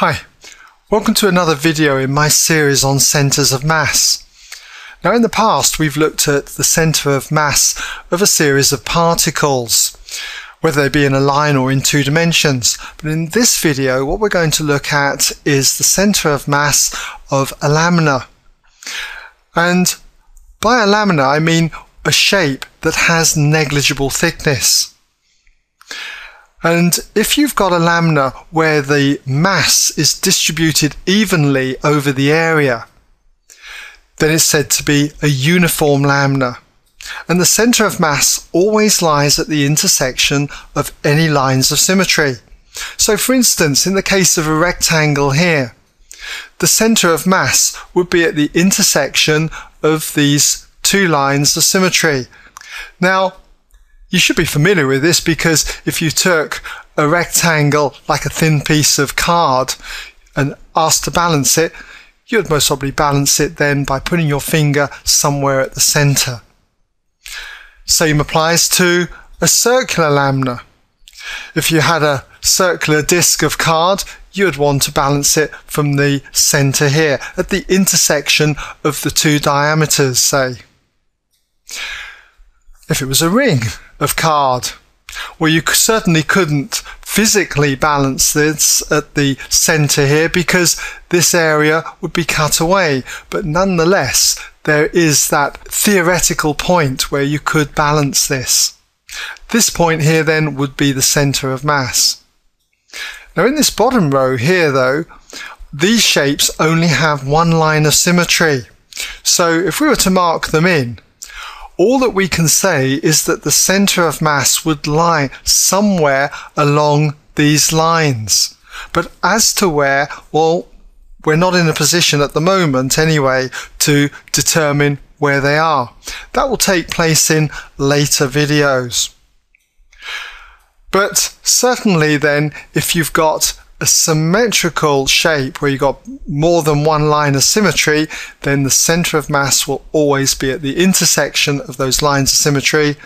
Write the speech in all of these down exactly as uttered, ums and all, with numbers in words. Hi, welcome to another video in my series on centres of mass. Now in the past we've looked at the centre of mass of a series of particles, whether they be in a line or in two dimensions. But in this video what we're going to look at is the centre of mass of a lamina. And by a lamina I mean a shape that has negligible thickness. And if you've got a lamina where the mass is distributed evenly over the area, then it's said to be a uniform lamina. And the centre of mass always lies at the intersection of any lines of symmetry. So for instance, in the case of a rectangle here, the centre of mass would be at the intersection of these two lines of symmetry. Now, you should be familiar with this because if you took a rectangle like a thin piece of card and asked to balance it, you'd most probably balance it then by putting your finger somewhere at the centre. Same applies to a circular lamina. If you had a circular disc of card, you'd want to balance it from the centre here, at the intersection of the two diameters, say. If it was a ring of card, well, you certainly couldn't physically balance this at the centre here because this area would be cut away, but nonetheless there is that theoretical point where you could balance this. This point here then would be the centre of mass. Now in this bottom row here though, these shapes only have one line of symmetry, so if we were to mark them in, all that we can say is that the centre of mass would lie somewhere along these lines. But as to where, well, we're not in a position at the moment anyway to determine where they are. That will take place in later videos. But certainly then, if you've got a symmetrical shape where you've got more than one line of symmetry, then the centre of mass will always be at the intersection of those lines of symmetry.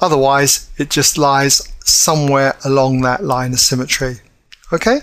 Otherwise, it just lies somewhere along that line of symmetry. Okay?